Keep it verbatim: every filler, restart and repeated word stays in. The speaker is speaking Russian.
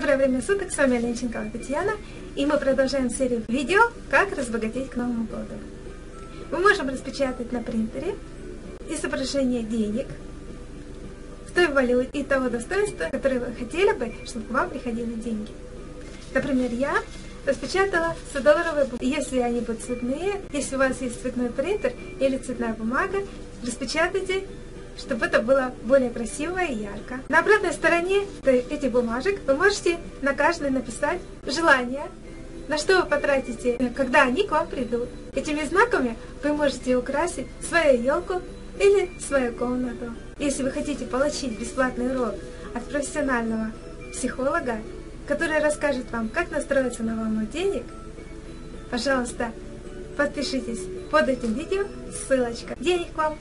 Доброе время суток, с вами Оленченкова Татьяна, и мы продолжаем серию видео «Как разбогатеть к Новому году». Мы можем распечатать на принтере изображение денег в той валюте и того достоинства, которое вы хотели бы, чтобы к вам приходили деньги. Например, я распечатала сто долларовые бумаги. Если они будут цветные, если у вас есть цветной принтер или цветная бумага, распечатайте, чтобы это было более красиво и ярко. На обратной стороне этих бумажек вы можете на каждой написать желание, на что вы потратите, когда они к вам придут. Этими знаками вы можете украсить свою елку или свою комнату. Если вы хотите получить бесплатный урок от профессионального психолога, который расскажет вам, как настроиться на волну денег, пожалуйста, подпишитесь под этим видео, ссылочка. Денег вам!